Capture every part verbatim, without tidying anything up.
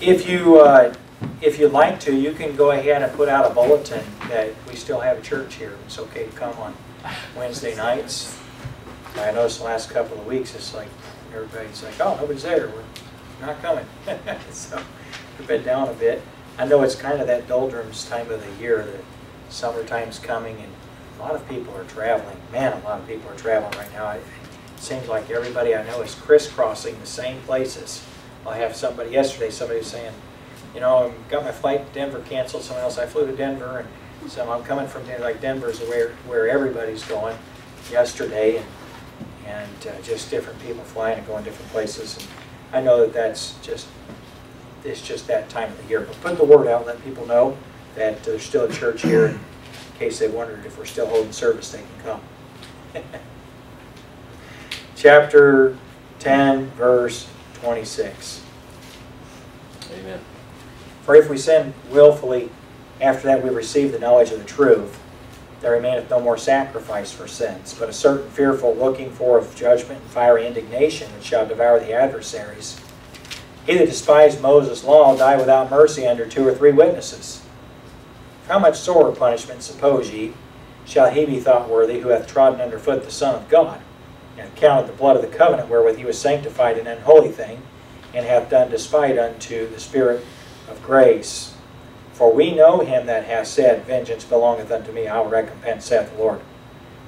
If you, uh, if you'd like to, you can go ahead and put out a bulletin that we still have a church here. It's okay to come on Wednesday nights. I noticed the last couple of weeks, it's like everybody's like, oh, nobody's there. We're not coming. So we've been down a bit. I know it's kind of that doldrums time of the year. The summertime's coming, and a lot of people are traveling. Man, a lot of people are traveling right now. It seems like everybody I know is crisscrossing the same places. I have somebody yesterday, somebody was saying, you know, I got my flight to Denver canceled. Someone else, I flew to Denver, and so I'm coming from Denver. Like Denver's where where everybody's going yesterday, and and uh, just different people flying and going different places. And I know that that's just it's just that time of the year. But put the word out, let people know that there's still a church here. In case they wondered if we're still holding service, they can come. Chapter ten, verse twenty-six. Amen. For if we sin willfully, after that we receive the knowledge of the truth, there remaineth no more sacrifice for sins, but a certain fearful looking for of judgment and fiery indignation which shall devour the adversaries. He that despised Moses' law died without mercy under two or three witnesses. How much sorer punishment, suppose ye, shall he be thought worthy who hath trodden under foot the Son of God, and counted the blood of the covenant wherewith he was sanctified an unholy thing, and hath done despite unto the Spirit of grace. For we know him that hath said, vengeance belongeth unto me, I will recompense, saith the Lord.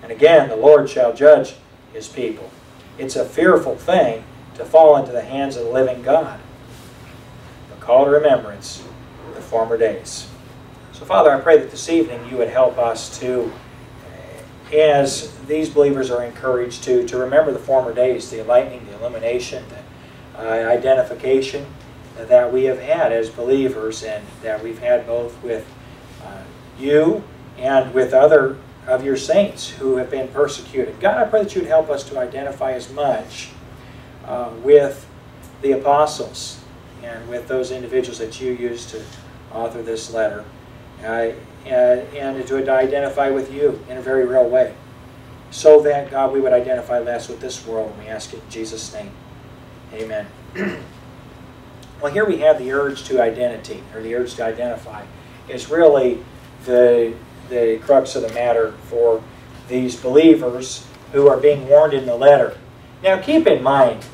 And again, the Lord shall judge his people. It's a fearful thing to fall into the hands of the living God. But call to remembrance the former days. So Father, I pray that this evening you would help us to, as these believers are encouraged to, to remember the former days, the enlightening, the illumination, the Uh, identification that we have had as believers, and that we've had both with uh, you and with other of your saints who have been persecuted. God, I pray that you'd help us to identify as much uh, with the apostles and with those individuals that you used to author this letter, uh, and, and to identify with you in a very real way, so that, God, we would identify less with this world, and we ask it in Jesus' name. Amen. Well, here we have the urge to identity, or the urge to identify, is really the, the crux of the matter for these believers who are being warned in the letter. Now, keep in mind,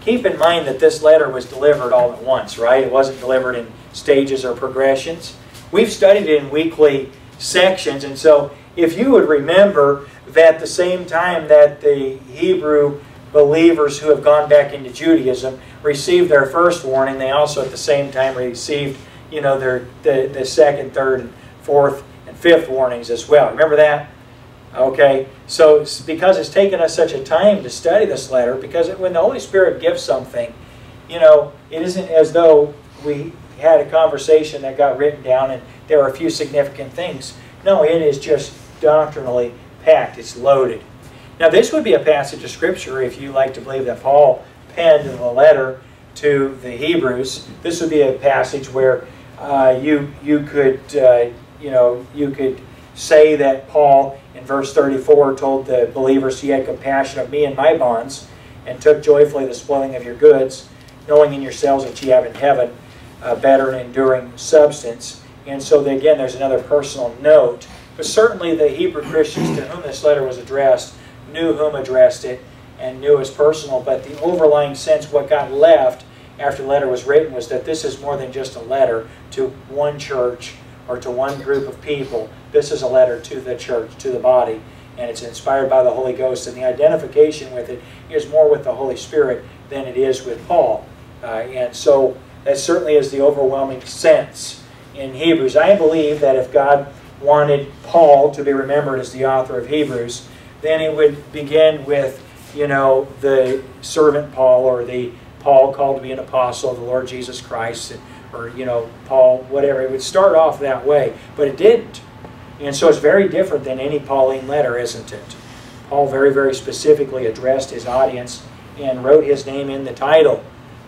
keep in mind that this letter was delivered all at once, right? It wasn't delivered in stages or progressions. We've studied it in weekly sections, and so if you would remember that the same time that the Hebrew believers who have gone back into Judaism received their first warning, they also at the same time received, you know, their the, the second, third, and fourth, and fifth warnings as well. Remember that? Okay. So it's because it's taken us such a time to study this letter, because it, when the Holy Spirit gives something, you know, it isn't as though we had a conversation that got written down and there are a few significant things. No, it is just doctrinally packed. It's loaded. Now, this would be a passage of Scripture, if you like to believe that Paul penned the letter to the Hebrews. This would be a passage where uh, you you could uh, you know you could say that Paul in verse thirty-four told the believers he had compassion of me and my bonds, and took joyfully the spoiling of your goods, knowing in yourselves that ye have in heaven a better and enduring substance. And so that, again, there's another personal note. But certainly the Hebrew Christians to whom this letter was addressed knew whom addressed it, and knew as personal, but the overlying sense, what got left after the letter was written, was that this is more than just a letter to one church or to one group of people. This is a letter to the church, to the body, and it's inspired by the Holy Ghost, and the identification with it is more with the Holy Spirit than it is with Paul. Uh, and so that certainly is the overwhelming sense in Hebrews. I believe that if God wanted Paul to be remembered as the author of Hebrews, then it would begin with, you know, the servant Paul, or the Paul called to be an apostle of the Lord Jesus Christ, or, you know, Paul, whatever. It would start off that way, but it didn't. And so it's very different than any Pauline letter, isn't it? Paul very, very specifically addressed his audience and wrote his name in the title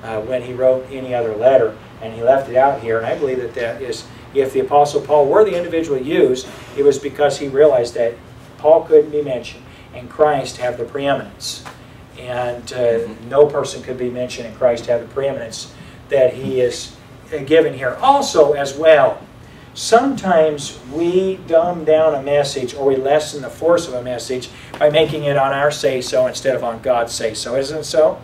uh, when he wrote any other letter, and he left it out here. And I believe that that is, if the Apostle Paul were the individual used, it was because he realized that Paul couldn't be mentioned and Christ have the preeminence, and uh, no person could be mentioned and Christ have the preeminence that he is given here. Also, as well, sometimes we dumb down a message or we lessen the force of a message by making it on our say-so instead of on God's say-so. Isn't it so?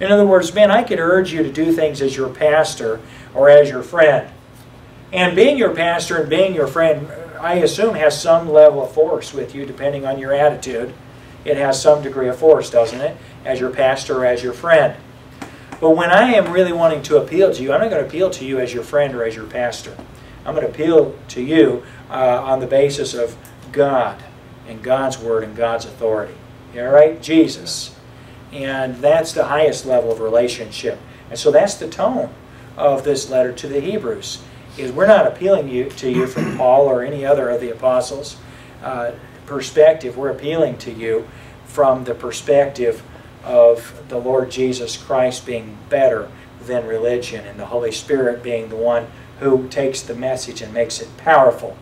In other words, man, I could urge you to do things as your pastor or as your friend. And being your pastor and being your friend, I assume, has some level of force with you depending on your attitude. It has some degree of force, doesn't it? As your pastor or as your friend. But when I am really wanting to appeal to you, I'm not going to appeal to you as your friend or as your pastor. I'm going to appeal to you uh, on the basis of God and God's Word and God's authority. All right? Jesus. And that's the highest level of relationship. And so that's the tone of this letter to the Hebrews. Is we're not appealing you, to you from Paul or any other of the apostles' uh, perspective. We're appealing to you from the perspective of the Lord Jesus Christ being better than religion and the Holy Spirit being the one who takes the message and makes it powerful.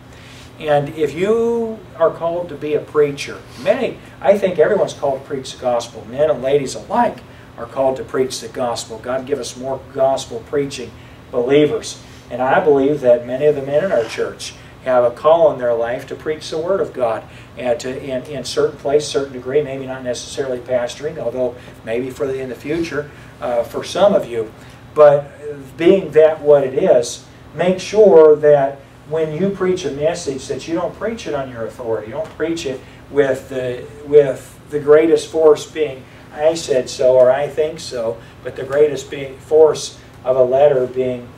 And if you are called to be a preacher, many, I think everyone's called to preach the gospel. Men and ladies alike are called to preach the gospel. God give us more gospel preaching believers. And I believe that many of the men in our church have a call in their life to preach the Word of God and to, in, in certain place, certain degree, maybe not necessarily pastoring, although maybe for the, in the future uh, for some of you. But being that what it is, make sure that when you preach a message that you don't preach it on your authority. You don't preach it with the, with the greatest force being, I said so or I think so, but the greatest being force of a letter being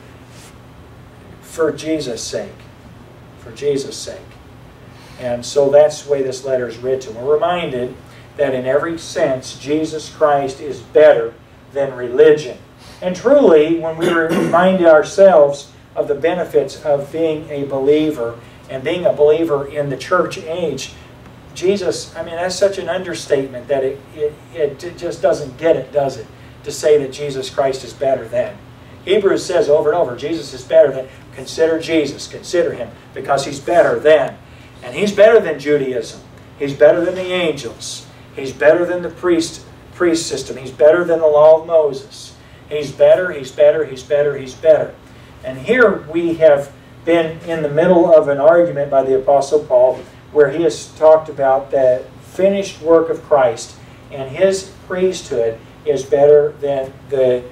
for Jesus' sake. For Jesus' sake. And so that's the way this letter is written. We're reminded that in every sense, Jesus Christ is better than religion. And truly, when we remind ourselves of the benefits of being a believer and being a believer in the church age, Jesus, I mean, that's such an understatement that it, it, it just doesn't get it, does it? To say that Jesus Christ is better than. Hebrews says over and over, Jesus is better than. Consider Jesus, consider Him, because He's better than. And He's better than Judaism. He's better than the angels. He's better than the priest, priest system. He's better than the law of Moses. He's better, He's better, He's better, He's better. And here we have been in the middle of an argument by the Apostle Paul where he has talked about the finished work of Christ and His priesthood is better than the,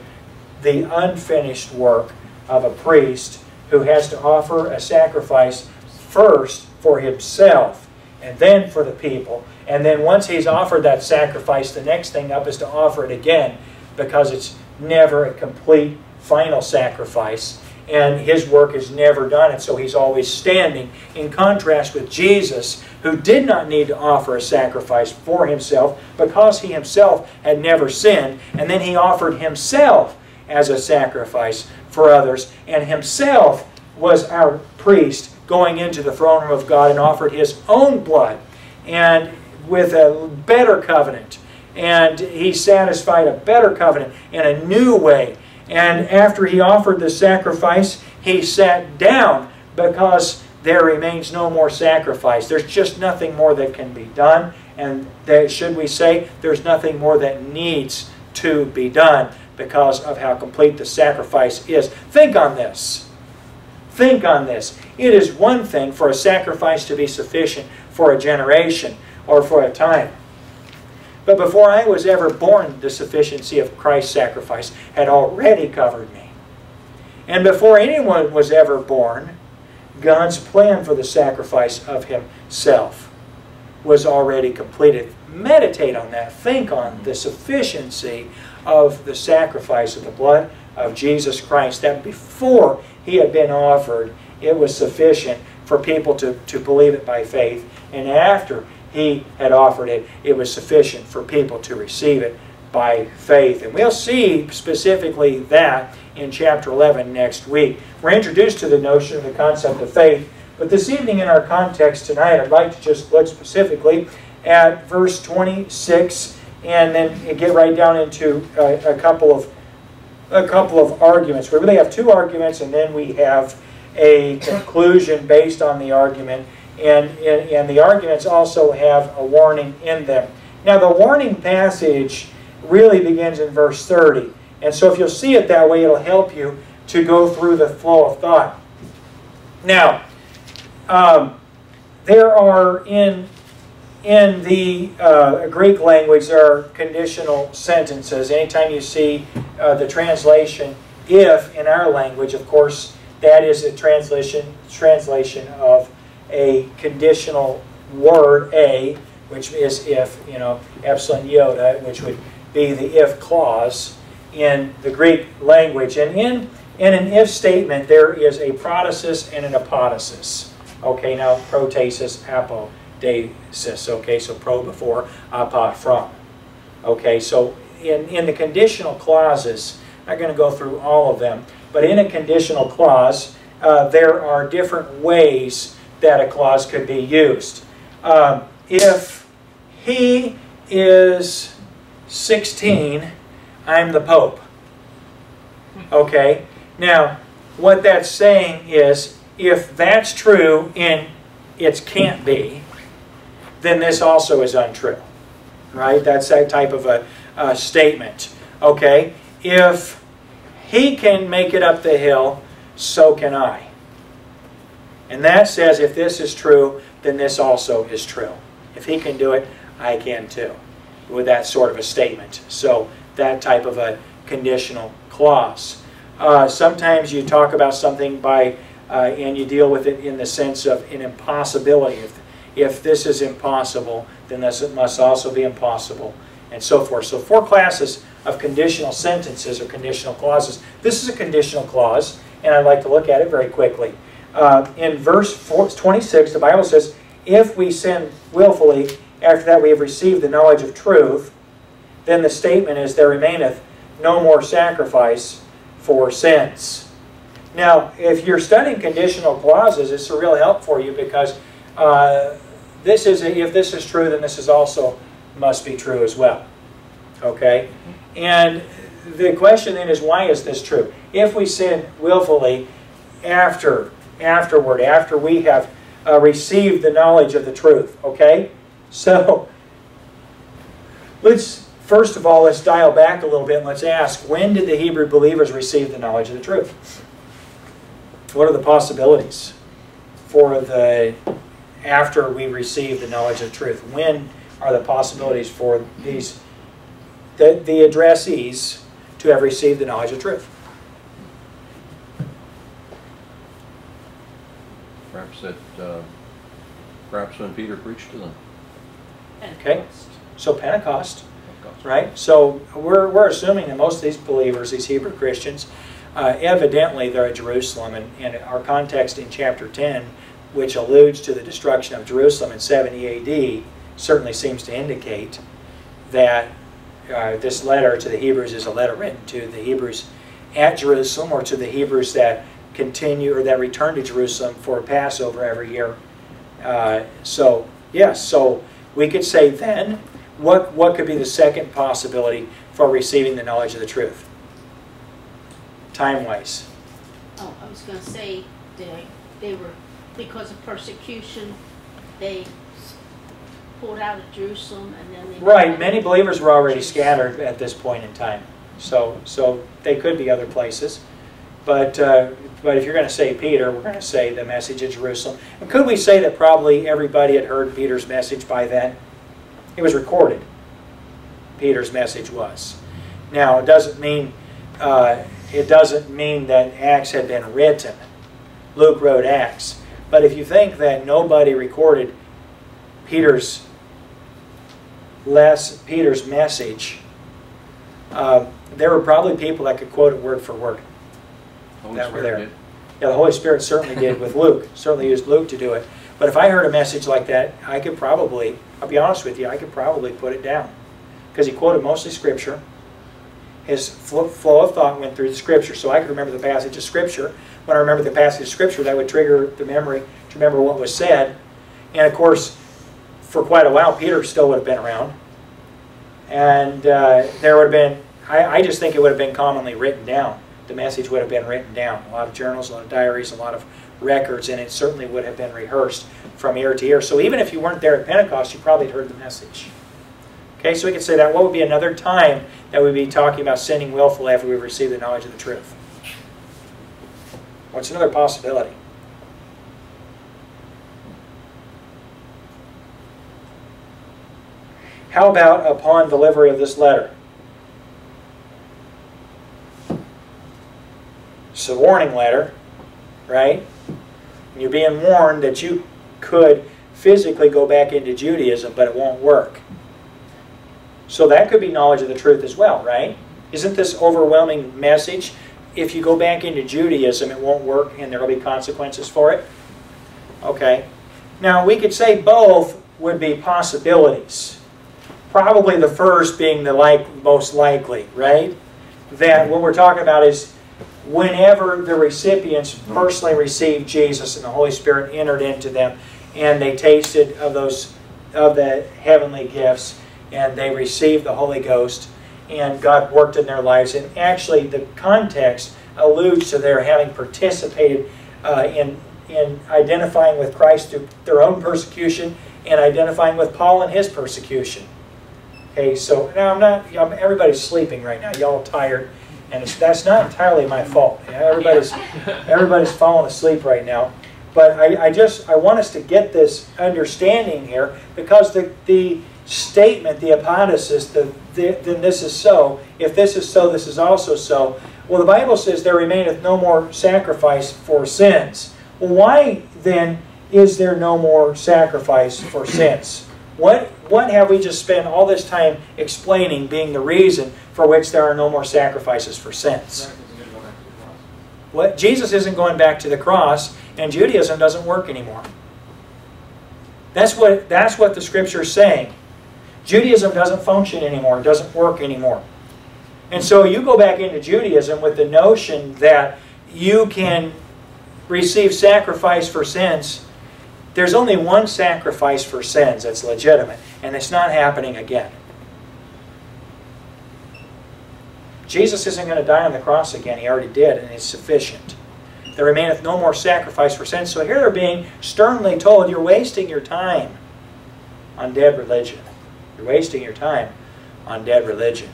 the unfinished work of a priest who has to offer a sacrifice first for himself and then for the people. And then once he's offered that sacrifice, the next thing up is to offer it again because it's never a complete final sacrifice. And his work is never done, and so he's always standing. In contrast with Jesus, who did not need to offer a sacrifice for himself because he himself had never sinned, and then he offered himself as a sacrifice for others, and himself was our priest going into the throne room of God and offered his own blood, and with a better covenant, and he satisfied a better covenant in a new way. And after he offered the sacrifice, he sat down because there remains no more sacrifice. There's just nothing more that can be done. And that, should we say, there's nothing more that needs to be done because of how complete the sacrifice is. Think on this. Think on this. It is one thing for a sacrifice to be sufficient for a generation or for a time. But before I was ever born, the sufficiency of Christ's sacrifice had already covered me. And before anyone was ever born, God's plan for the sacrifice of Himself was already completed. Meditate on that. Think on the sufficiency of the sacrifice of the blood of Jesus Christ, that before He had been offered, it was sufficient for people to, to believe it by faith. And after He had offered it, it was sufficient for people to receive it by faith. And we'll see specifically that in chapter eleven next week. We're introduced to the notion of the concept of faith, but this evening in our context tonight, I'd like to just look specifically at verse twenty-six and then get right down into a, a couple of, a couple of arguments. We really have two arguments, and then we have a conclusion based on the argument. And, and, and the arguments also have a warning in them. Now, the warning passage really begins in verse thirty. And so if you'll see it that way, it'll help you to go through the flow of thought. Now, um, there are in in the uh, Greek language there are conditional sentences. Anytime you see uh, the translation "if" in our language, of course, that is a translation translation of a conditional word "a," which is "if," you know, epsilon iota, which would be the "if" clause in the Greek language. And in in an "if" statement, there is a protasis and an apotasis. Okay, now protasis, apotasis. Okay, so pro before, apa from. Okay, so in, in the conditional clauses, I'm not going to go through all of them, but in a conditional clause, uh, there are different ways that a clause could be used. Um, if he is sixteen, I'm the Pope. Okay? Now, what that's saying is, if that's true and it can't be, then this also is untrue. Right? That's that type of a, a statement. Okay? If he can make it up the hill, so can I. And that says if this is true, then this also is true. If he can do it, I can too. With that sort of a statement. So that type of a conditional clause. Uh, sometimes you talk about something by Uh, and you deal with it in the sense of an impossibility. If, if this is impossible, then this must also be impossible, and so forth. So four classes of conditional sentences or conditional clauses. This is a conditional clause, and I'd like to look at it very quickly. Uh, in verse twenty-six, the Bible says, "If we sin willfully, after that we have received the knowledge of truth, then the statement is, there remaineth no more sacrifice for sins." Now, if you're studying conditional clauses, it's a real help for you because uh, this is a, if this is true, then this is also must be true as well. Okay? And the question then is, why is this true? If we sin willfully after, afterward, after we have uh, received the knowledge of the truth. Okay? So, let's, first of all, let's dial back a little bit and let's ask, when did the Hebrew believers receive the knowledge of the truth? What are the possibilities for the after we receive the knowledge of truth? When are the possibilities for these the, the addressees to have received the knowledge of truth? Perhaps that uh, perhaps when Peter preached to them. Okay, so Pentecost, Pentecost. Right? So we're we're assuming that most of these believers, these Hebrew Christians. Uh, evidently, they're at Jerusalem, and, and our context in chapter ten, which alludes to the destruction of Jerusalem in seventy A D, certainly seems to indicate that uh, this letter to the Hebrews is a letter written to the Hebrews at Jerusalem, or to the Hebrews that continue or that return to Jerusalem for Passover every year. Uh, so, yes, so we could say then, what what could be the second possibility for receiving the knowledge of the truth? Time-wise. Oh, I was going to say they, they were, because of persecution, they pulled out of Jerusalem and then they... Right, many believers were already scattered at this point in time. So so they could be other places. But, uh, but if you're going to say Peter, we're going to say the message in Jerusalem. And could we say that probably everybody had heard Peter's message by then? It was recorded. Peter's message was. Now, it doesn't mean... Uh, It doesn't mean that Acts had been written. Luke wrote Acts. But if you think that nobody recorded Peter's less Peter's message, uh, there were probably people that could quote it word for word. That were there. Yeah, the Holy Spirit certainly did with Luke. Certainly used Luke to do it. But if I heard a message like that, I could probably, I'll be honest with you, I could probably put it down. Because he quoted mostly Scripture. His flow of thought went through the Scripture. So I could remember the passage of Scripture. When I remember the passage of Scripture, that would trigger the memory to remember what was said. And of course, for quite a while, Peter still would have been around. And uh, there would have been, I, I just think it would have been commonly written down. The message would have been written down. A lot of journals, a lot of diaries, a lot of records, and it certainly would have been rehearsed from ear to ear. So even if you weren't there at Pentecost, you probably had heard the message. Okay, so we could say that. What would be another time that we'd be talking about sinning willfully after we receive the knowledge of the truth? Well, it's another possibility. How about upon delivery of this letter? It's a warning letter, right? And you're being warned that you could physically go back into Judaism, but it won't work. So that could be knowledge of the truth as well, right? Isn't this overwhelming message? If you go back into Judaism, it won't work and there will be consequences for it? Okay. Now, we could say both would be possibilities. Probably the first being the like, most likely, right? That what we're talking about is whenever the recipients personally received Jesus and the Holy Spirit entered into them and they tasted of those of the heavenly gifts and they received the Holy Ghost and God worked in their lives. And actually, the context alludes to their having participated uh, in, in identifying with Christ through their own persecution and identifying with Paul and his persecution. Okay, so now I'm not, I'm, everybody's sleeping right now. Y'all tired, and it's, that's not entirely my fault. Everybody's, everybody's falling asleep right now. But I, I just, I want us to get this understanding here, because the, the statement, the hypothesis, the, the, then this is so, if this is so, this is also so. Well, the Bible says there remaineth no more sacrifice for sins. Well, why then is there no more sacrifice for sins? What, what have we just spent all this time explaining being the reason for which there are no more sacrifices for sins? What, Jesus isn't going back to the cross, and Judaism doesn't work anymore. That's what, that's what the Scripture is saying. Judaism doesn't function anymore. It doesn't work anymore. And so you go back into Judaism with the notion that you can receive sacrifice for sins. There's only one sacrifice for sins that's legitimate, and it's not happening again. Jesus isn't going to die on the cross again. He already did, and it's sufficient. There remaineth no more sacrifice for sins. So here they're being sternly told, you're wasting your time on dead religion. You're wasting your time on dead religion.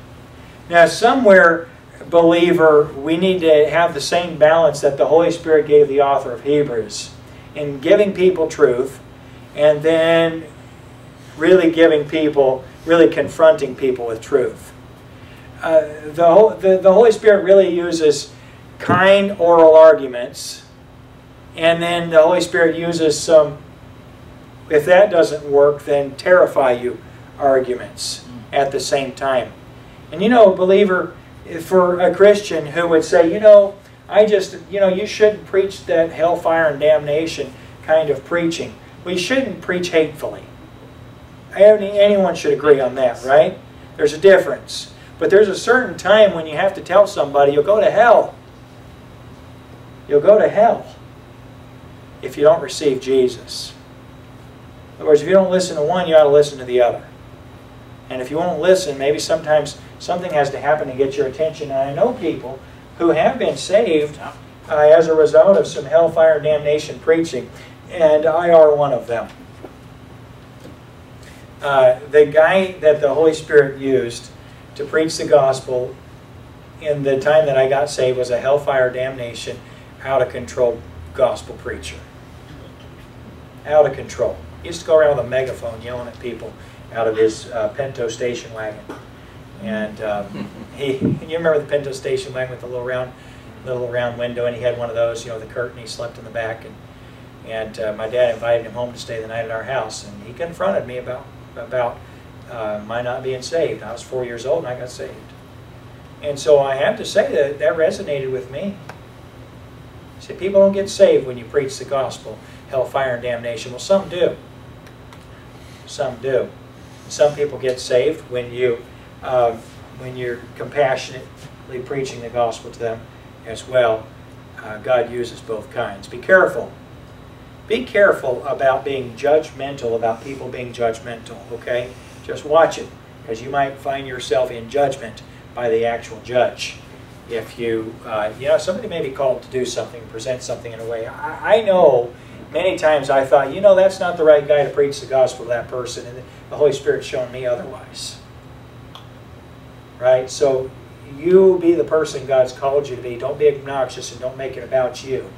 Now, somewhere, believer, we need to have the same balance that the Holy Spirit gave the author of Hebrews in giving people truth and then really giving people, really confronting people with truth. Uh, the, the, the Holy Spirit really uses kind oral arguments, and then the Holy Spirit uses some, if that doesn't work, then terrify you arguments at the same time. And you know, believer, for a Christian who would say, you know, I just, you know, you shouldn't preach that hellfire and damnation kind of preaching. We shouldn't preach hatefully. Anyone should agree on that, right? There's a difference. But there's a certain time when you have to tell somebody, you'll go to hell. You'll go to hell if you don't receive Jesus. In other words, if you don't listen to one, you ought to listen to the other. And if you won't listen, maybe sometimes something has to happen to get your attention. And I know people who have been saved uh, as a result of some hellfire and damnation preaching, and I are one of them. Uh, the guy that the Holy Spirit used to preach the gospel in the time that I got saved was a hellfire damnation, out of control gospel preacher. Out of control. He used to go around with a megaphone yelling at people out of his uh, Pinto station wagon. And um, he, you remember the Pinto station wagon with the little round, little round window, and he had one of those, you know, the curtain. He slept in the back, and and uh, my dad invited him home to stay the night at our house, and he confronted me about about uh, my not being saved. I was four years old, and I got saved, and so I have to say that that resonated with me. See, people don't get saved when you preach the gospel, hellfire and damnation. Well, some do. Some do. Some people get saved when you. Uh, when you're compassionately preaching the gospel to them as well. Uh, God uses both kinds. Be careful. Be careful about being judgmental, about people being judgmental, okay? Just watch it, because you might find yourself in judgment by the actual judge. If you, uh, you know, somebody may be called to do something, present something in a way. I, I know many times I thought, you know, that's not the right guy to preach the gospel to that person, and the Holy Spirit's shown me otherwise. Right? So you be the person God's called you to be. Don't be obnoxious and don't make it about you.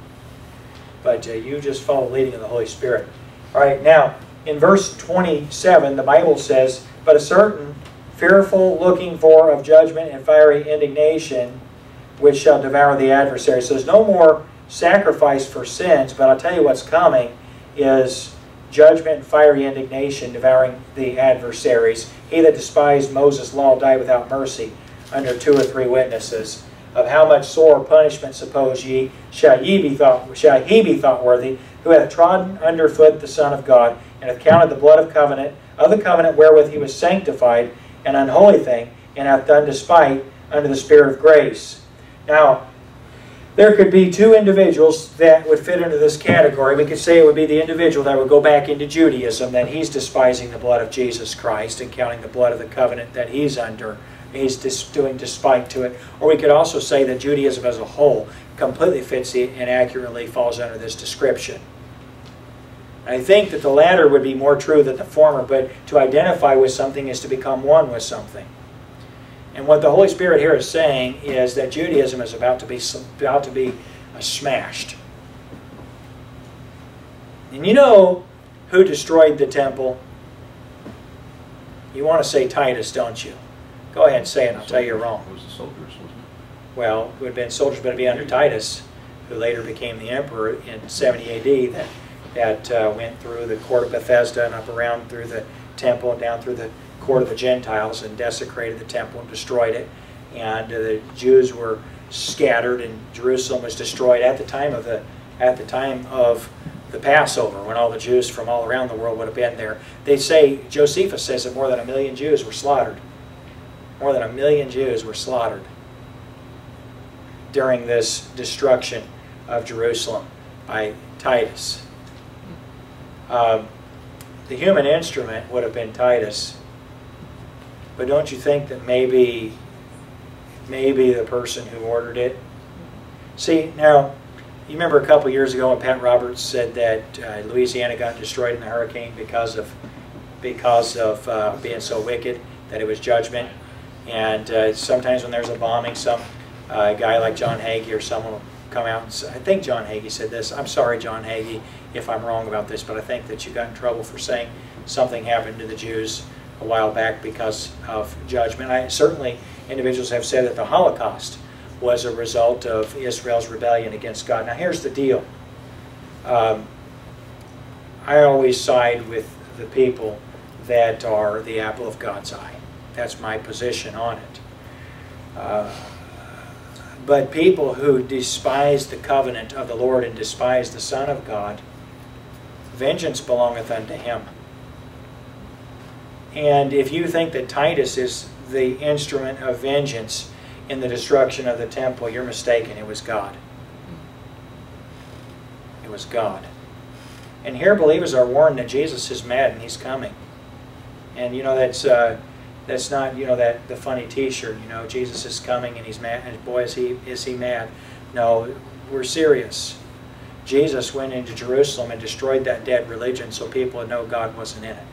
but uh, you just follow the leading of the Holy Spirit. All right, now, in verse twenty-seven, the Bible says, "But a certain fearful looking for of judgment and fiery indignation, which shall devour the adversary." So there's no more sacrifice for sins, but I'll tell you what's coming is judgment and fiery indignation devouring the adversaries. "He that despised Moses' law died without mercy under two or three witnesses. Of how much sore punishment, suppose ye, shall ye be thought shall he be thought worthy, who hath trodden underfoot the Son of God, and hath counted the blood of covenant of the covenant wherewith he was sanctified an unholy thing, and hath done despite under the Spirit of grace." Now, there could be two individuals that would fit into this category. We could say it would be the individual that would go back into Judaism, that he's despising the blood of Jesus Christ and counting the blood of the covenant that he's under. He's doing despite to it. Or we could also say that Judaism as a whole completely fits it and accurately falls under this description. I think that the latter would be more true than the former, but to identify with something is to become one with something. And what the Holy Spirit here is saying is that Judaism is about to be about to be smashed. And you know who destroyed the temple? You want to say Titus, don't you? Go ahead and say it, I'll tell you you're wrong. It was the soldiers, wasn't it? Well, it would have been soldiers, but it would be under Titus, who later became the emperor in seventy A D, that, that uh, went through the court of Bethesda and up around through the temple and down through the court of the Gentiles and desecrated the temple and destroyed it. And uh, the Jews were scattered and Jerusalem was destroyed at the time of the, at the time of the Passover, when all the Jews from all around the world would have been there. They say, Josephus says that more than a million Jews were slaughtered. More than a million Jews were slaughtered during this destruction of Jerusalem by Titus. Um, the human instrument would have been Titus, but don't you think that maybe, maybe the person who ordered it? See, now, you remember a couple years ago when Pat Roberts said that uh, Louisiana got destroyed in the hurricane because of, because of uh, being so wicked that it was judgment? And uh, sometimes when there's a bombing, some uh, guy like John Hagee or someone will come out and say, I think John Hagee said this. I'm sorry, John Hagee, if I'm wrong about this, but I think that you got in trouble for saying something happened to the Jews a while back because of judgment. I, certainly, individuals have said that the Holocaust was a result of Israel's rebellion against God. Now, here's the deal. Um, I always side with the people that are the apple of God's eye. That's my position on it. Uh, but people who despise the covenant of the Lord and despise the Son of God, vengeance belongeth unto him. And if you think that Titus is the instrument of vengeance in the destruction of the temple, you're mistaken. It was God. It was God. And here believers are warned that Jesus is mad and he's coming. And you know, that's... Uh, That's not, you know, that the funny T-shirt. You know, Jesus is coming and he's mad. And boy, is he is he mad? No, we're serious. Jesus went into Jerusalem and destroyed that dead religion, so people would know God wasn't in it.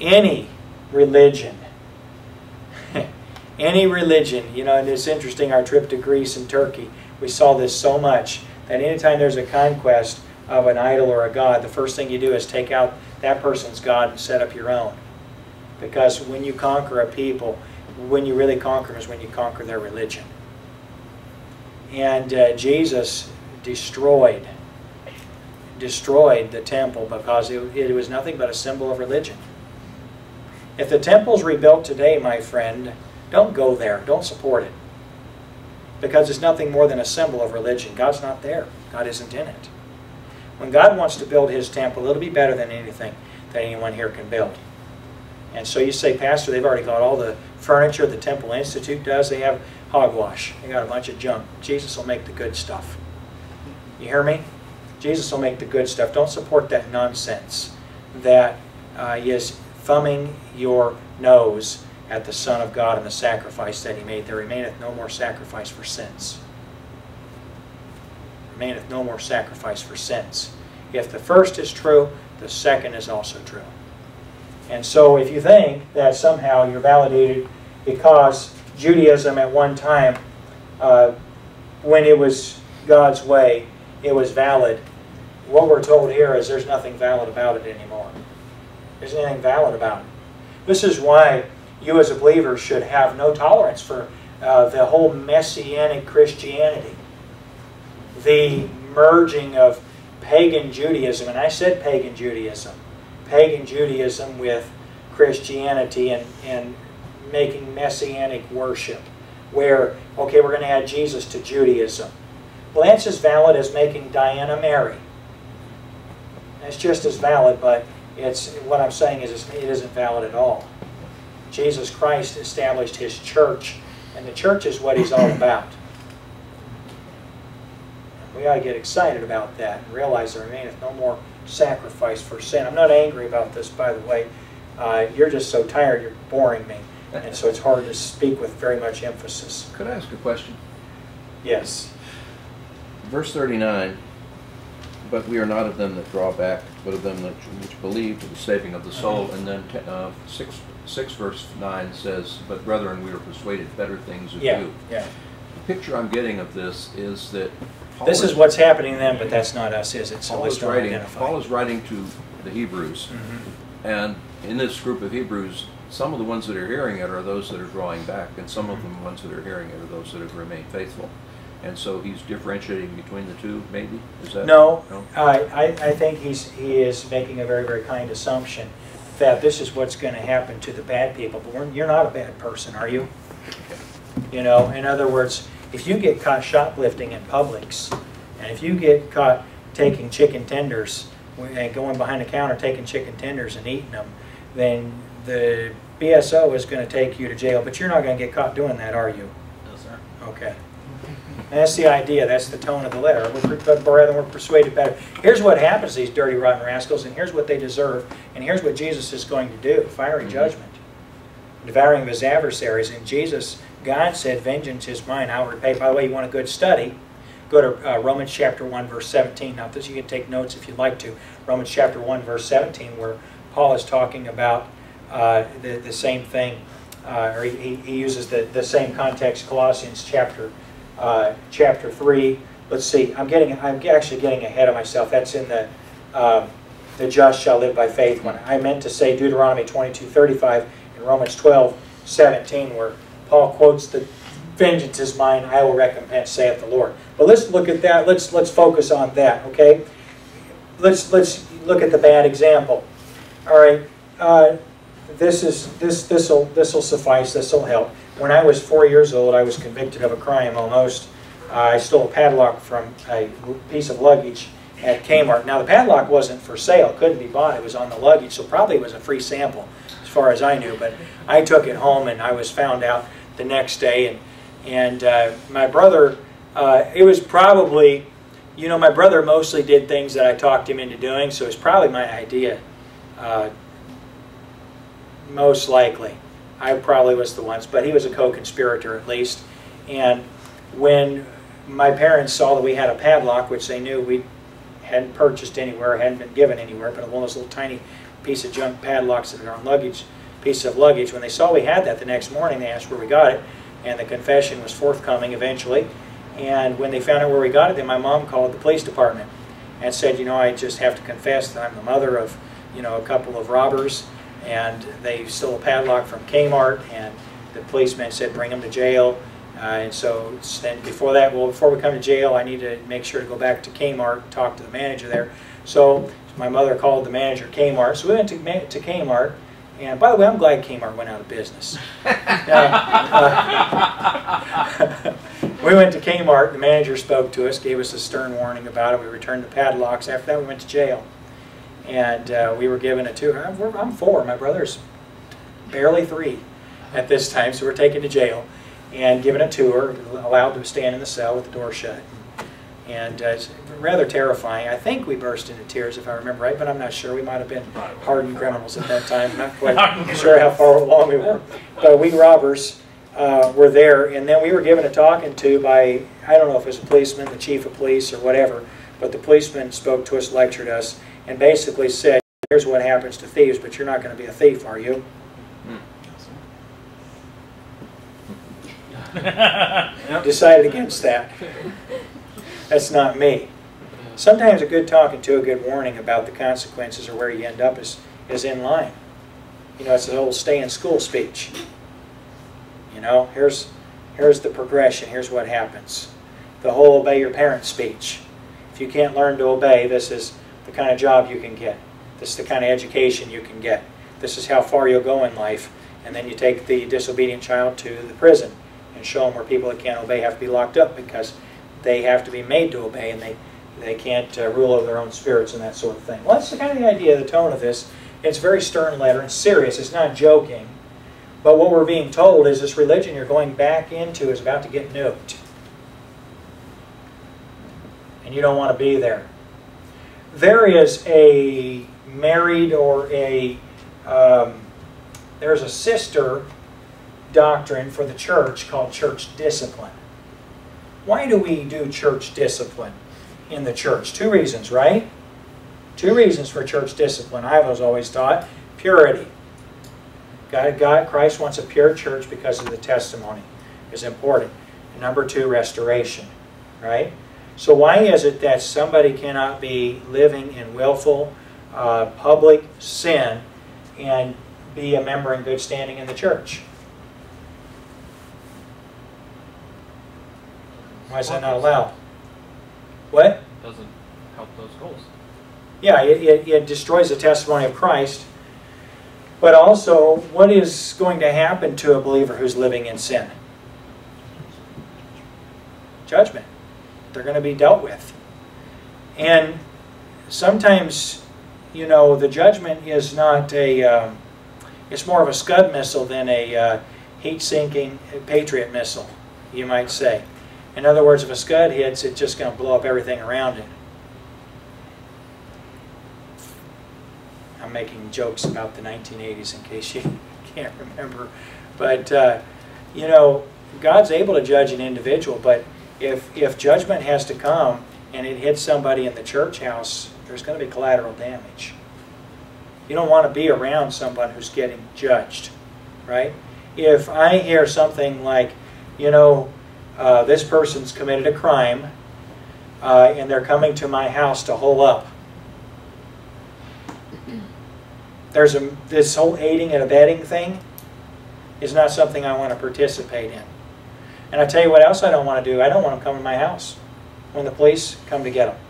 Any religion, any religion. You know, and it's interesting. Our trip to Greece and Turkey, we saw this so much that anytime there's a conquest of an idol or a god, the first thing you do is take out that person's god and set up your own. Because when you conquer a people, when you really conquer them is when you conquer their religion. And uh, Jesus destroyed, destroyed the temple because it, it was nothing but a symbol of religion. If the temple's rebuilt today, my friend, don't go there. Don't support it. Because it's nothing more than a symbol of religion. God's not there. God isn't in it. When God wants to build His temple, it'll be better than anything that anyone here can build. And so you say, Pastor, they've already got all the furniture the Temple Institute does. They have hogwash. They got a bunch of junk. Jesus will make the good stuff. You hear me? Jesus will make the good stuff. Don't support that nonsense that uh, is thumbing your nose at the Son of God and the sacrifice that He made. There remaineth no more sacrifice for sins. Remaineth no more sacrifice for sins. If the first is true, the second is also true. And so if you think that somehow you're validated because Judaism at one time uh, when it was God's way, it was valid. What we're told here is there's nothing valid about it anymore. There's nothing valid about it. This is why you as a believer should have no tolerance for uh, the whole Messianic Christianity. The merging of pagan Judaism, and I said pagan Judaism, pagan Judaism with Christianity and, and making Messianic worship, where, okay, we're going to add Jesus to Judaism. Well, that's as valid as making Diana Mary. It's just as valid, but it's what I'm saying is it's, it isn't valid at all. Jesus Christ established His church, and the church is what He's all about. We ought to get excited about that and realize there remaineth no more sacrifice for sin. I'm not angry about this, by the way. Uh, you're just so tired, you're boring me. And so it's hard to speak with very much emphasis. Could I ask a question? Yes. Verse thirty-nine, but we are not of them that draw back, but of them that, which believe to the saving of the soul. And then uh, six, six verse nine says, but brethren, we are persuaded better things of yeah, you. Yeah. The picture I'm getting of this is that Paul this is, is what's happening to them, but that's not us, is it? So Paul, is writing, Paul is writing to the Hebrews. Mm-hmm. And in this group of Hebrews, some of the ones that are hearing it are those that are drawing back, and some of the ones that are hearing it are those that have remained faithful. And so he's differentiating between the two, maybe? Is that, no, no? I, I think he's, he is making a very, very kind assumption that this is what's going to happen to the bad people. But we're, you're not a bad person, are you? Okay. You know, in other words, if you get caught shoplifting in Publix, and if you get caught taking chicken tenders, and going behind the counter taking chicken tenders and eating them, then the B S O is going to take you to jail, but you're not going to get caught doing that, are you? No, sir. Okay. And that's the idea. That's the tone of the letter. We're, brethren, we're persuaded better. Here's what happens to these dirty, rotten rascals, and here's what they deserve, and here's what Jesus is going to do, fiery mm-hmm. judgment, devouring of His adversaries. And Jesus, God said, vengeance is mine, I will repay. By the way, you want a good study? Go to uh, Romans chapter one, verse seventeen. Now, this you can take notes if you'd like to. Romans chapter one, verse seventeen, where Paul is talking about uh, the, the same thing, uh, or he, he uses the, the same context. Colossians chapter uh, chapter three. Let's see. I'm getting. I'm actually getting ahead of myself. That's in the um, the just shall live by faith one. I meant to say Deuteronomy twenty-two thirty-five and Romans twelve seventeen, where Paul quotes the. Vengeance is mine, I will recompense, saith the Lord. But let's look at that. Let's let's focus on that. Okay. Let's let's look at the bad example. All right. Uh, this is this this'll this'll suffice. This'll help. When I was four years old, I was convicted of a crime. Almost, uh, I stole a padlock from a piece of luggage at Kmart. Now the padlock wasn't for sale; couldn't be bought. It was on the luggage, so probably it was a free sample, as far as I knew. But I took it home, and I was found out the next day. And And uh, my brother, uh, it was probably, you know, my brother mostly did things that I talked him into doing, so it's probably my idea, uh, most likely. I probably was the ones, but he was a co-conspirator at least. And when my parents saw that we had a padlock, which they knew we hadn't purchased anywhere, hadn't been given anywhere, but one of those little tiny piece of junk padlocks that are on luggage, piece of luggage, when they saw we had that the next morning, they asked where we got it. And the confession was forthcoming eventually. And when they found out where we got it, then my mom called the police department and said, you know, I just have to confess that I'm the mother of, you know, a couple of robbers, and they stole a padlock from Kmart, and the policeman said, bring them to jail. Uh, and so then before that, well, before we come to jail, I need to make sure to go back to Kmart and talk to the manager there. So my mother called the manager Kmart. So we went to, to Kmart. And by the way, I'm glad Kmart went out of business. uh, we went to Kmart, the manager spoke to us, gave us a stern warning about it. We returned the padlocks. After that, we went to jail. And uh, we were given a two. I'm, I'm four. My brother's barely three at this time, so we're taken to jail and given a tour, allowed to stand in the cell with the door shut. And uh, it's rather terrifying. I think we burst into tears, if I remember right, but I'm not sure. We might have been hardened criminals at that time. I'm not quite sure how far along we were. But we robbers uh, were there, and then we were given a talking to by, I don't know if it was a policeman, the chief of police, or whatever, but the policeman spoke to us, lectured us, and basically said, here's what happens to thieves, but you're not going to be a thief, are you? Yep. Decided against that. That's not me. Sometimes a good talking to, a good warning about the consequences or where you end up is, is in line. You know, it's the whole stay in school speech. You know, here's, here's the progression, here's what happens. The whole obey your parents speech. If you can't learn to obey, this is the kind of job you can get. This is the kind of education you can get. This is how far you'll go in life. And then you take the disobedient child to the prison and show them where people that can't obey have to be locked up because they have to be made to obey and they, they can't uh, rule over their own spirits and that sort of thing. Well, that's the kind of the idea, the tone of this. It's a very stern letter. It's serious. It's not joking. But what we're being told is this religion you're going back into is about to get nuked. And you don't want to be there. There is a married or a, um, there's a sister doctrine for the church called church discipline. Why do we do church discipline in the church? Two reasons, right? Two reasons for church discipline. I was always taught purity. God, God, Christ wants a pure church because of the testimony. It's important. And number two, restoration, right? So why is it that somebody cannot be living in willful uh, public sin and be a member in good standing in the church? Why is that not allowed? What? It doesn't help those goals. Yeah, it, it, it destroys the testimony of Christ. But also, what is going to happen to a believer who's living in sin? Judgment. They're going to be dealt with. And sometimes, you know, the judgment is not a, um, it's more of a Scud missile than a uh, heat-sinking Patriot missile, you might say. In other words, if a Scud hits, it's just going to blow up everything around it. I'm making jokes about the nineteen eighties in case you can't remember. But, uh, you know, God's able to judge an individual, but If, if judgment has to come and it hits somebody in the church house, there's going to be collateral damage. You don't want to be around someone who's getting judged, right? If I hear something like, you know, uh, this person's committed a crime uh, and they're coming to my house to hole up. There's a, this whole aiding and abetting thing is not something I want to participate in. And I tell you what else I don't want to do. I don't want them coming to my house when the police come to get them.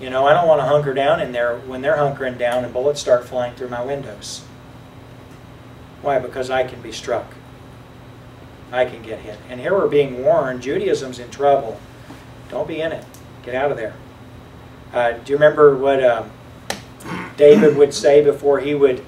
You know, I don't want to hunker down in there when they're hunkering down and bullets start flying through my windows. Why? Because I can be struck. I can get hit. And here we're being warned, Judaism's in trouble. Don't be in it. Get out of there. Uh, do you remember what um, David would say before he would,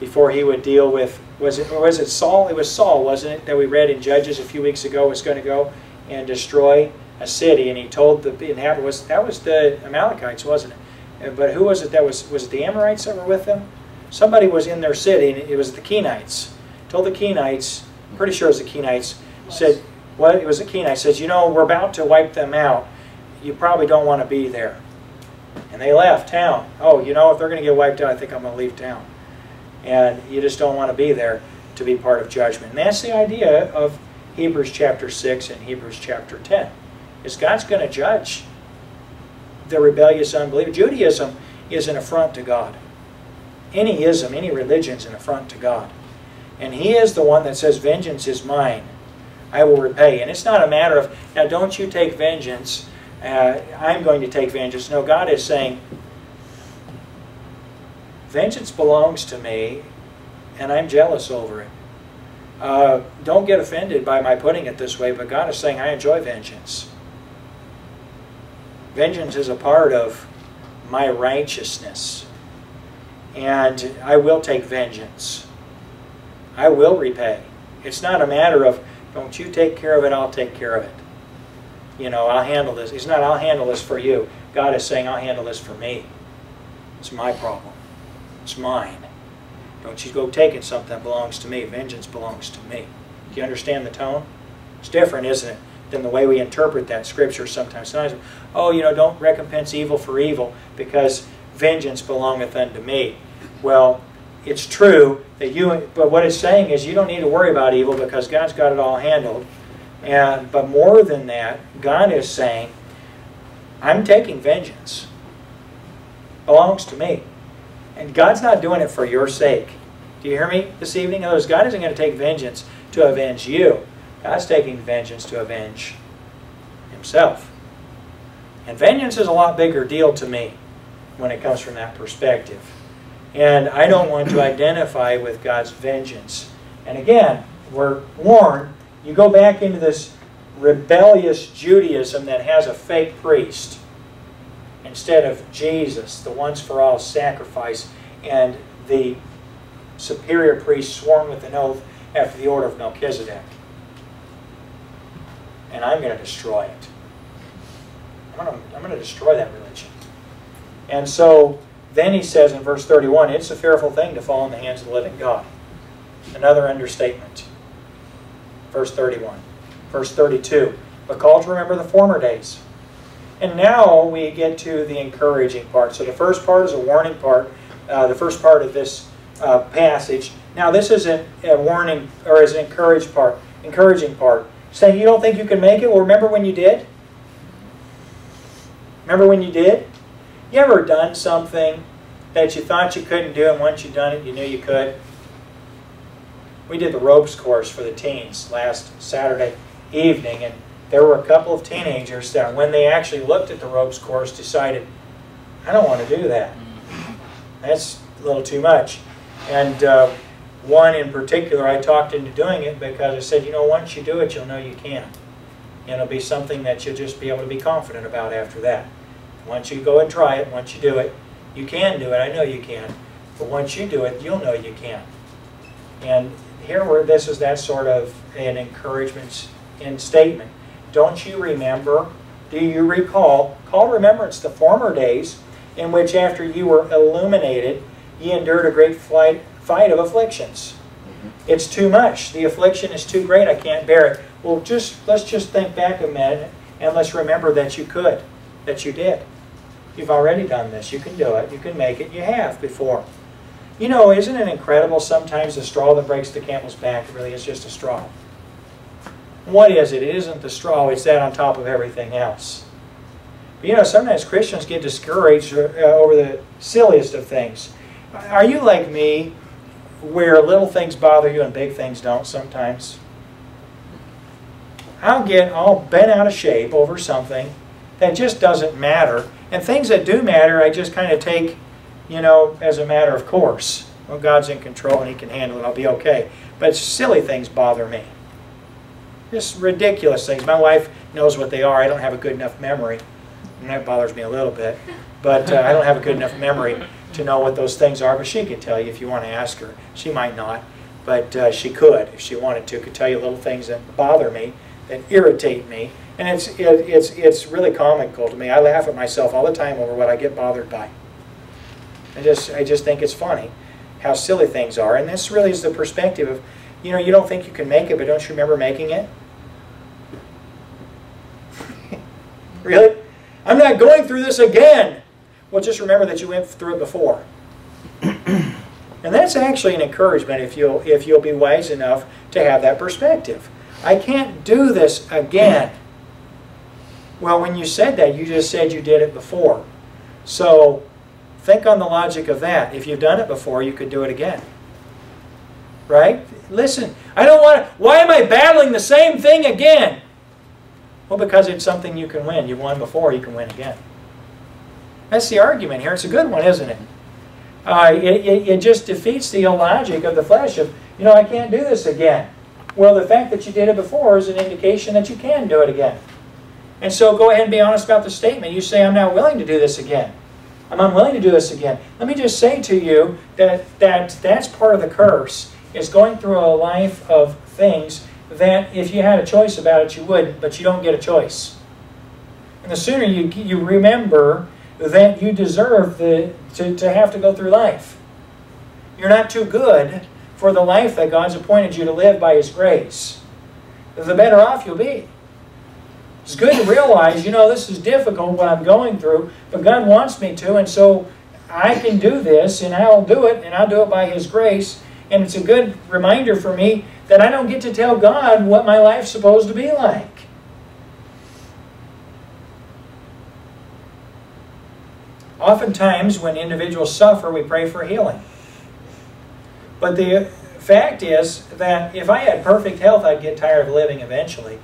before he would deal with, Was it, or was it Saul? It was Saul, wasn't it, that we read in Judges a few weeks ago was going to go and destroy a city. And he told the inhabitants, that was the Amalekites, wasn't it? But who was it that was, was it the Amorites that were with them? Somebody was in their city, and it was the Kenites. Told the Kenites, I'm pretty sure it was the Kenites, said, well, it was the Kenites, says, you know, we're about to wipe them out. You probably don't want to be there. And they left town. Oh, you know, if they're going to get wiped out, I think I'm going to leave town. And you just don't want to be there to be part of judgment. And that's the idea of Hebrews chapter six and Hebrews chapter ten. Is God's going to judge the rebellious unbeliever. Judaism is an affront to God. Any ism, any religion is an affront to God. And He is the one that says, vengeance is mine, I will repay. And it's not a matter of, now don't you take vengeance, uh, I'm going to take vengeance. No, God is saying, vengeance belongs to me, and I'm jealous over it. Uh, don't get offended by my putting it this way, but God is saying I enjoy vengeance. Vengeance is a part of my righteousness, and I will take vengeance. I will repay. It's not a matter of, don't you take care of it, I'll take care of it. You know, I'll handle this. It's not, I'll handle this for you. God is saying, I'll handle this for me. It's my problem. It's mine. Don't you go taking something that belongs to me. Vengeance belongs to me. Do you understand the tone? It's different, isn't it, than the way we interpret that scripture sometimes. Sometimes, oh, you know, don't recompense evil for evil because vengeance belongeth unto me. Well, it's true that you, but what it's saying is you don't need to worry about evil because God's got it all handled. And, but more than that, God is saying, I'm taking vengeance. It belongs to me. And God's not doing it for your sake. Do you hear me this evening? In other words, God isn't going to take vengeance to avenge you. God's taking vengeance to avenge himself. And vengeance is a lot bigger deal to me when it comes from that perspective. And I don't want to identify with God's vengeance. And again, we're warned, you go back into this rebellious Judaism that has a fake priest instead of Jesus, the once-for-all sacrifice, and the superior priest sworn with an oath after the order of Melchizedek. And I'm going to destroy it. I'm going to, I'm going to destroy that religion. And so then he says in verse thirty-one, it's a fearful thing to fall in the hands of the living God. Another understatement. Verse thirty-one. Verse thirty-two. But call to remember the former days. And now we get to the encouraging part. So the first part is a warning part. Uh, the first part of this uh, passage. Now this is a, a warning, or is an encourage part, encouraging part. Saying you don't think you can make it? Well, remember when you did? Remember when you did? You ever done something that you thought you couldn't do, and once you've done it, you knew you could? We did the ropes course for the teens last Saturday evening, and there were a couple of teenagers that when they actually looked at the ropes course decided, I don't want to do that. That's a little too much. And uh, one in particular, I talked into doing it because I said, you know, once you do it, you'll know you can. And it'll be something that you'll just be able to be confident about after that. Once you go and try it, once you do it, you can do it. I know you can. But once you do it, you'll know you can. And here where this is that sort of an encouragement in statement. Don't you remember? Do you recall? Call to remembrance the former days in which after you were illuminated, ye endured a great fight of afflictions. It's too much. The affliction is too great. I can't bear it. Well, just let's just think back a minute and let's remember that you could, that you did. You've already done this. You can do it. You can make it. You have before. You know, isn't it incredible sometimes the straw that breaks the camel's back really is just a straw? What is it? It isn't the straw. It's that on top of everything else. But you know, sometimes Christians get discouraged over the silliest of things. Are you like me where little things bother you and big things don't sometimes? I'll get all bent out of shape over something that just doesn't matter. And things that do matter, I just kind of take, you know, as a matter of course. Well, God's in control and He can handle it. I'll be okay. But silly things bother me. Just ridiculous things. My wife knows what they are. I don't have a good enough memory. And that bothers me a little bit. But uh, I don't have a good enough memory to know what those things are. But she can tell you if you want to ask her. She might not. But uh, she could, if she wanted to, could tell you little things that bother me, that irritate me. And it's, it, it's, it's really comical to me. I laugh at myself all the time over what I get bothered by. I just, I just think it's funny how silly things are. And this really is the perspective of, you know, you don't think you can make it, but don't you remember making it? Really? I'm not going through this again. Well, just remember that you went through it before. And that's actually an encouragement if you'll, if you'll be wise enough to have that perspective. I can't do this again. Well, when you said that, you just said you did it before. So think on the logic of that. If you've done it before, you could do it again. Right? Listen, I don't want to... Why am I battling the same thing again? Well, because it's something you can win. You won before, you can win again. That's the argument here. It's a good one, isn't it? Uh, it, it, it just defeats the illogic of the flesh of, you know, I can't do this again. Well, the fact that you did it before is an indication that you can do it again. And so go ahead and be honest about the statement. You say, I'm not willing to do this again. I'm unwilling to do this again. Let me just say to you that, that that's part of the curse, is going through a life of things that if you had a choice about it, you wouldn't, but you don't get a choice. And the sooner you, you remember that you deserve the, to, to have to go through life. You're not too good for the life that God's appointed you to live by His grace. The better off you'll be. It's good to realize, you know, this is difficult what I'm going through, but God wants me to, and so I can do this, and I'll do it, and I'll do it by His grace. And it's a good reminder for me that I don't get to tell God what my life's supposed to be like. Oftentimes, when individuals suffer, we pray for healing. But the fact is that if I had perfect health, I'd get tired of living eventually.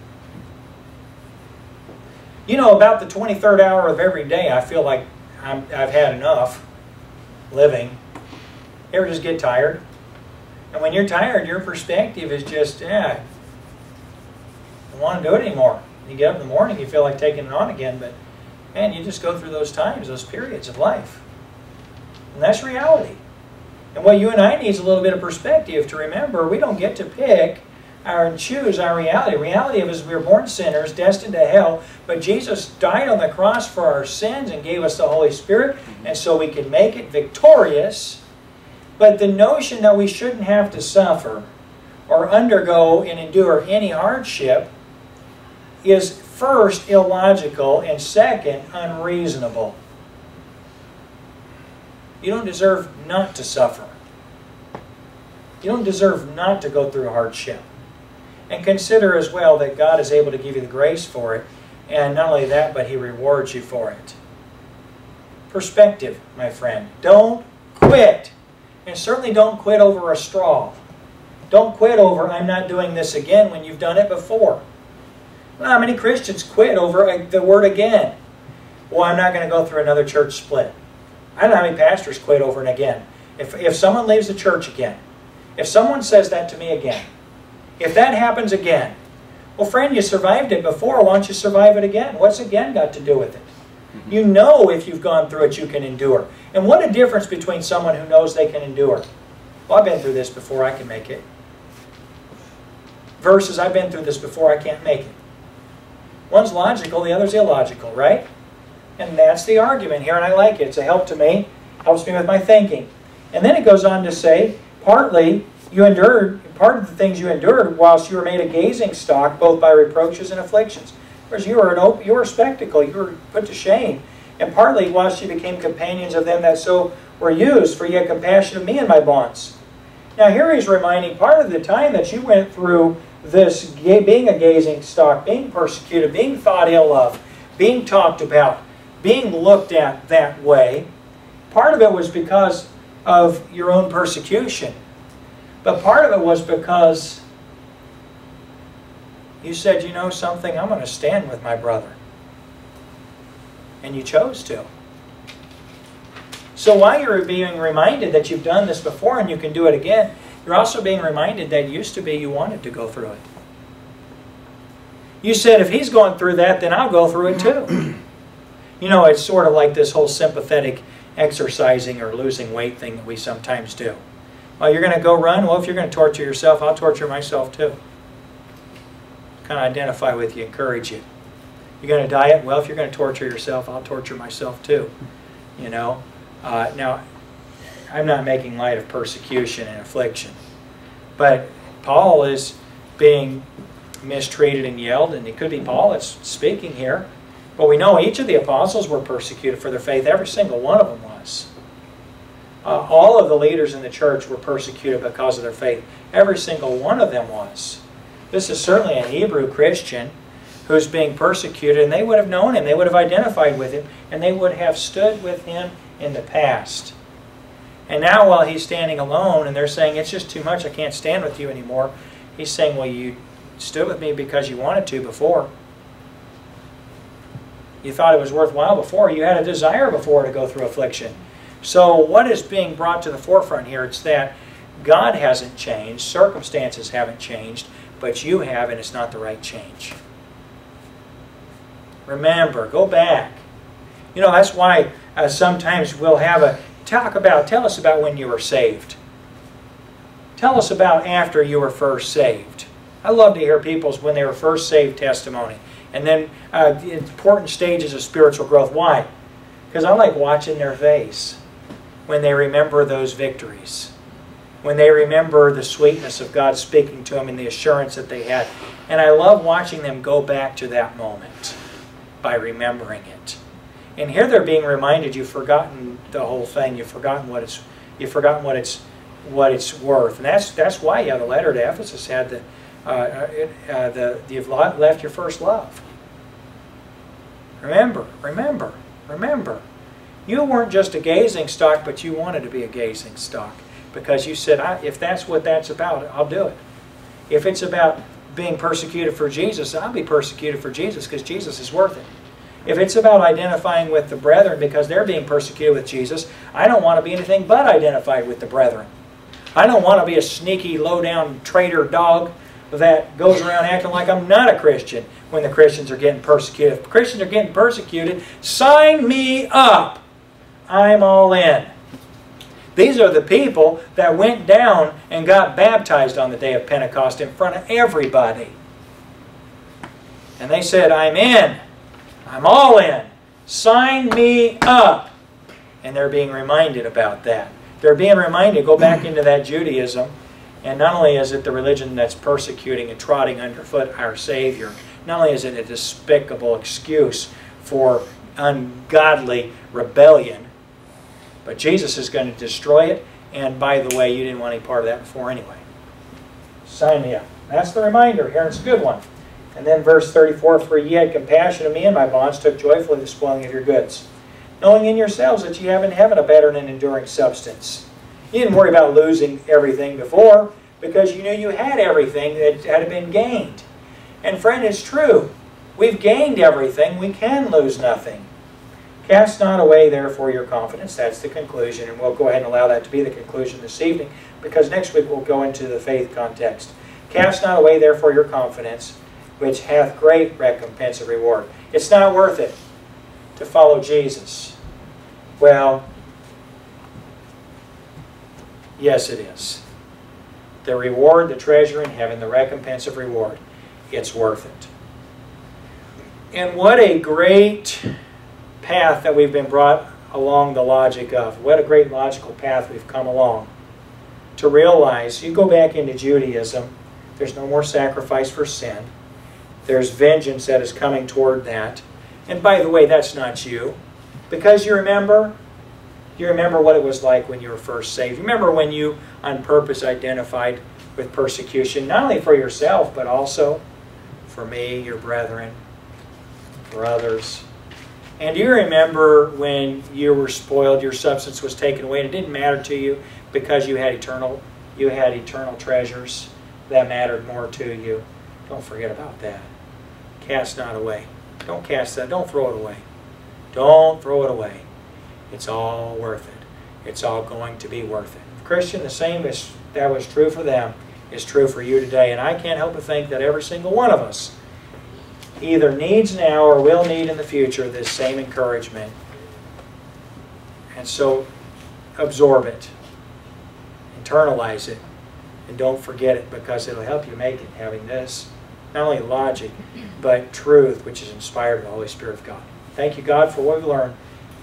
You know, about the twenty-third hour of every day, I feel like I'm, I've had enough living. You ever just get tired? And when you're tired, your perspective is just, yeah, I don't want to do it anymore. You get up in the morning, you feel like taking it on again, but man, you just go through those times, those periods of life. And that's reality. And what you and I need is a little bit of perspective to remember we don't get to pick our and choose our reality. The reality of it is we were born sinners, destined to hell, but Jesus died on the cross for our sins and gave us the Holy Spirit, and so we can make it victorious. But the notion that we shouldn't have to suffer or undergo and endure any hardship is first illogical and second unreasonable. You don't deserve not to suffer. You don't deserve not to go through hardship. And consider as well that God is able to give you the grace for it. And not only that, but He rewards you for it. Perspective, my friend. Don't quit. And certainly don't quit over a straw. Don't quit over, I'm not doing this again, when you've done it before. Well, how many Christians quit over the word again? Well, I'm not going to go through another church split. I don't know how many pastors quit over and again. If, if someone leaves the church again, if someone says that to me again, if that happens again, well, friend, you survived it before. Why don't you survive it again? What's again got to do with it? You know if you've gone through it, you can endure. And what a difference between someone who knows they can endure. Well, I've been through this before, I can make it. Versus, I've been through this before, I can't make it. One's logical, the other's illogical, right? And that's the argument here, and I like it. It's a help to me, helps me with my thinking. And then it goes on to say, partly you endured, part of the things you endured whilst you were made a gazing stock, both by reproaches and afflictions. Whereas you were, an open, you were a spectacle, you were put to shame. And partly whilst you became companions of them that so were used, for you had compassion of me and my bonds. Now here he's reminding part of the time that you went through this being a gazing stock, being persecuted, being thought ill of, being talked about, being looked at that way. Part of it was because of your own persecution. But part of it was because you said, you know something, I'm going to stand with my brother. And you chose to. So while you're being reminded that you've done this before and you can do it again, you're also being reminded that it used to be you wanted to go through it. You said, if he's going through that, then I'll go through it too. You know, it's sort of like this whole sympathetic exercising or losing weight thing that we sometimes do. Well, you're going to go run? Well, if you're going to torture yourself, I'll torture myself too. Kind of identify with you, encourage you. You're going to diet? Well, if you're going to torture yourself, I'll torture myself too. You know? Uh, now, I'm not making light of persecution and affliction. But Paul is being mistreated and yelled, and it could be Paul that's speaking here. But we know each of the apostles were persecuted for their faith. Every single one of them was. Uh, all of the leaders in the church were persecuted because of their faith. Every single one of them was. This is certainly a Hebrew Christian who's being persecuted, and they would have known him. They would have identified with him, and they would have stood with him in the past. And now while he's standing alone, and they're saying, it's just too much, I can't stand with you anymore. He's saying, well, you stood with me because you wanted to before. You thought it was worthwhile before. You had a desire before to go through affliction. So what is being brought to the forefront here? It's that God hasn't changed, circumstances haven't changed, but you have, and it's not the right change. Remember, go back. You know, that's why uh, sometimes we'll have a talk about, tell us about when you were saved. Tell us about after you were first saved. I love to hear people's when they were first saved testimony. And then uh, the important stages of spiritual growth. Why? Because I like watching their face when they remember those victories. When they remember the sweetness of God speaking to them and the assurance that they had. And I love watching them go back to that moment by remembering it. And here they're being reminded, you've forgotten the whole thing. You've forgotten what it's, you've forgotten what it's, what it's worth. And that's that's why yeah, the letter to Ephesus had the, uh, it, uh, the you've left your first love. Remember, remember, remember. You weren't just a gazing stock, but you wanted to be a gazing stock because you said, I, if that's what that's about, I'll do it. If it's about being persecuted for Jesus, I'll be persecuted for Jesus because Jesus is worth it. If it's about identifying with the brethren because they're being persecuted with Jesus, I don't want to be anything but identified with the brethren. I don't want to be a sneaky, low-down traitor dog that goes around acting like I'm not a Christian when the Christians are getting persecuted. If Christians are getting persecuted, sign me up. I'm all in. These are the people that went down and got baptized on the day of Pentecost in front of everybody. And they said, I'm in. I'm all in. Sign me up. And they're being reminded about that. They're being reminded, go back into that Judaism. And not only is it the religion that's persecuting and trotting underfoot our Savior, not only is it a despicable excuse for ungodly rebellion, but Jesus is going to destroy it. And by the way, you didn't want any part of that before anyway. Sign me up. That's the reminder here. It's a good one. And then verse thirty-four, for ye had compassion of me and my bonds, took joyfully the spoiling of your goods, knowing in yourselves that ye have in heaven a better and an enduring substance. You didn't worry about losing everything before because you knew you had everything that had been gained. And friend, it's true. We've gained everything. We can lose nothing. Cast not away, therefore, your confidence. That's the conclusion. And we'll go ahead and allow that to be the conclusion this evening because next week we'll go into the faith context. Cast not away, therefore, your confidence, which hath great recompense of reward. It's not worth it to follow Jesus. Well, yes it is. The reward, the treasure in heaven, the recompense of reward, it's worth it. And what a great path that we've been brought along the logic of. What a great logical path we've come along to realize. You go back into Judaism, there's no more sacrifice for sin. There's vengeance that is coming toward that. And by the way, that's not you. Because you remember, you remember what it was like when you were first saved. Remember when you, on purpose, identified with persecution, not only for yourself, but also for me, your brethren, brothers. And do you remember when you were spoiled, your substance was taken away, and it didn't matter to you because you had eternal, you had eternal treasures that mattered more to you? Don't forget about that. Cast not away. Don't cast that. Don't throw it away. Don't throw it away. It's all worth it. It's all going to be worth it. Christian, the same as that was true for them is true for you today. And I can't help but think that every single one of us either needs now or will need in the future this same encouragement. And so absorb it. Internalize it. And don't forget it because it'll help you make it, having this. Not only logic, but truth, which is inspired by the Holy Spirit of God. Thank you, God, for what we've learned,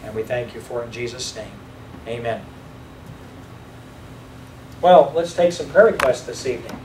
and we thank you for it in Jesus' name. Amen. Well, let's take some prayer requests this evening.